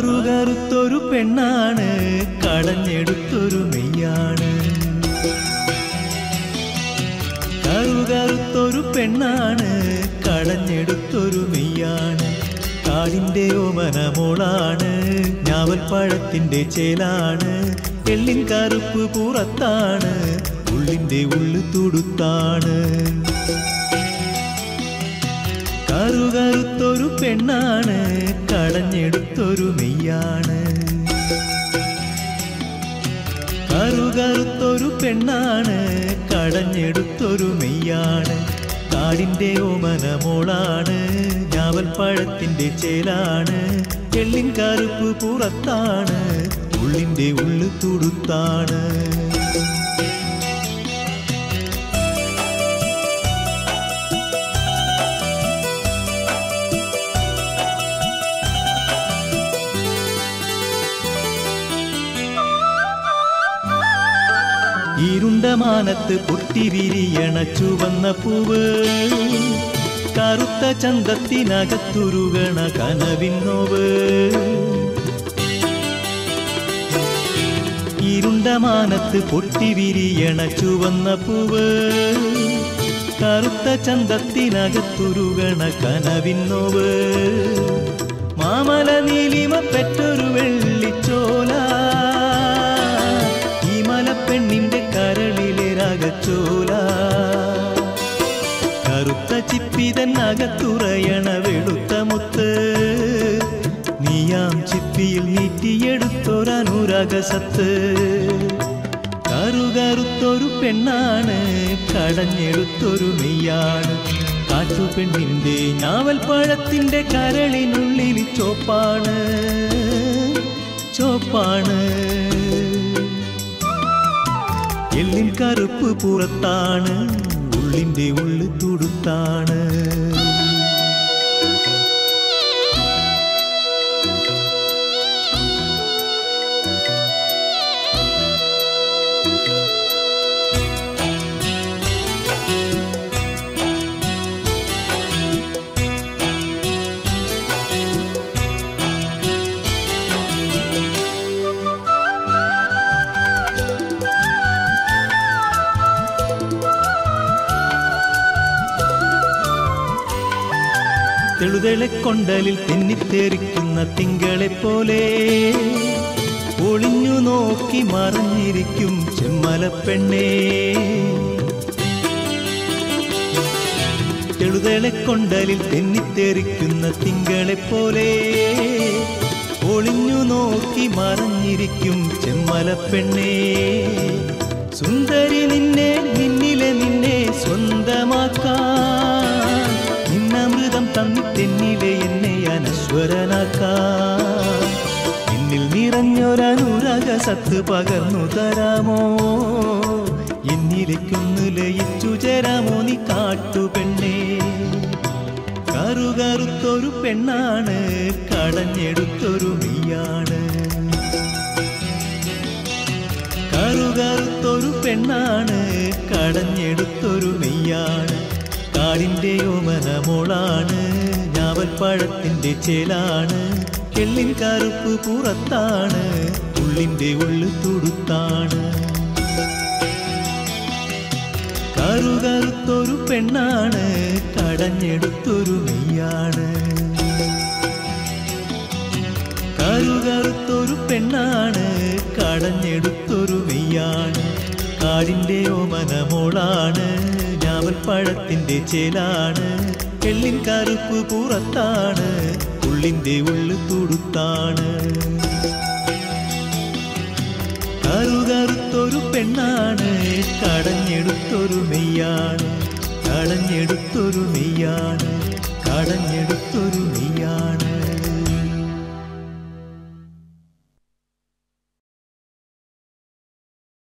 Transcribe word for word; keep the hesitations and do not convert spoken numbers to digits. കറുകറുത്തൊരു പെണ്ണാണ് കടഞ്ഞെടുത്തൊരു മെയ്യാണ്. കറുകറുത്തൊരു പെണ്ണാണ് കടഞ്ഞെടുത്തൊരു മെയ്യാണ്. കാടിന്റെ ഓമനമോളാണ്, ഞാവൽ പഴത്തിന്റെ ചേലാണ്. എള്ളിൻ കറുപ്പ് പുറത്താണ്, ഉള്ളിന്റെ ഉള്ളു തുടുത്താണ്. കറുകറുത്തൊരു പെണ്ണാണ് കടഞ്ഞെടുത്തൊരു മെയ്യാണ്. കറുകറുത്തൊരു പെണ്ണാണ് കടഞ്ഞെടുത്തൊരു മെയ്യാണ്. കാടിന്റെ ഓമനമോളാണ്, ഞാവൽ പഴത്തിന്റെ ചേലാണ്. എള്ളിൻ കറുപ്പ് പുറത്താണ്, ഉള്ളിന്റെ ഉള്ളു തുടുത്താണ്. ഇരുണ്ട മാനത്ത് പൊട്ടി വിരിയണ ചുവന്ന പൂവ്, കറുത്ത ചന്തത്തിനകത്തുരുകണ കനവിന്നോവ്. ഇരുണ്ട മാനത്ത് പൊട്ടി വിരിയണ ചുവന്ന പൂവ്, കറുത്ത ചന്തത്തിനകത്തുരുകണ കനവിന്നോവ്. മാമല നീലിമ പെറ്റൊരു വെള്ളിച്ചോല, പെണ്ണിന്റെ കരളിലെ രാഗച്ചോല. കറുത്ത ചിപ്പിതൻ അകത്തുറയണ വെളുത്ത മുത്ത്, നീയാം ചിപ്പിയിൽ നീട്ടിയെടുത്തൊരനുരാഗസത്ത്. കറുകറുത്തൊരു പെണ്ണാണ് കടഞ്ഞെടുത്തൊരു മെയ്യാണ്. കാറ്റു പെണ്ണിന്റെ ഞാവൽ പഴത്തിന്റെ കരളിനുള്ളിൽ ചോപ്പാണ് ചോപ്പാണ്. എള്ളിൻ കറുപ്പ് പുറത്താണ്, ഉള്ളിന്റെ ഉള്ളു തുടുത്താണ്. തെളുതെളെ കൊണ്ടലിൽ തെന്നിത്തെറിക്കുന്ന തിങ്കളെപ്പോലെ ഒളിഞ്ഞു നോക്കി മറഞ്ഞിരിക്കും ചെമ്മലപ്പെണ്ണേ. തെളുതെളെ കൊണ്ടലിൽ തെന്നിത്തെറിക്കുന്ന തിങ്കളെപ്പോലെ ഒളിഞ്ഞു നോക്കി മറഞ്ഞിരിക്കും ചെമ്മലപ്പെണ്ണേ. സുന്ദരി നിന്നെ നിന്നിലെ നിന്നെ സ്വന്തമാക്കാൻ, നിന്നമൃതം തന്നിട്ടെന്നിലെ എന്നെ അനശ്വരനാക്കാൻ, എന്നിൽ നിറഞ്ഞൊരനുരാഗസത്ത് പകർന്നു തരാമോ, എന്നിലേക്കൊന്നു ലയിച്ചു ചേരാമോ നീ കാട്ടുപെണ്ണേ. കറുകറുത്തൊരു പെണ്ണാണ് കടഞ്ഞെടുത്തൊരു മെയ്യാണ്. കറുകറുത്തൊരു പെണ്ണാണ് കടഞ്ഞെടുത്തൊരു മെയ്യാണ്. കാടിന്റെ ഓമനമോളാണ്, ഞാവൽ പഴത്തിന്റെ ചേലാണ്. എള്ളിൻ കറുപ്പ് പുറത്താണ്, ഉള്ളിന്റെ ഉള്ളു തുടുത്താണ്. കറുകറുത്തൊരു പെണ്ണാണ് കടഞ്ഞെടുത്തൊരു മെയ്യാണ്. കറുകറുത്തൊരു പെണ്ണാണ് കടഞ്ഞെടുത്തൊരു മെയ്യാണ്. കാടിന്റെ ഓമനമോളാണ്, ഞാവൽ പഴത്തിന്റെ ചേലാണ്. എള്ളിൻ കറുപ്പ് പുറത്താണ്, ഉള്ളിന്റെ ഉള്ളു തുടുത്താണ്. കറുകറുത്തൊരു പെണ്ണാണ് കടഞ്ഞെടുത്തൊരു മെയ്യാണ്. കടഞ്ഞെടുത്തൊരു മെയ്യാണ്. കടഞ്ഞെടുത്തൊരു മെയ്യാണ്.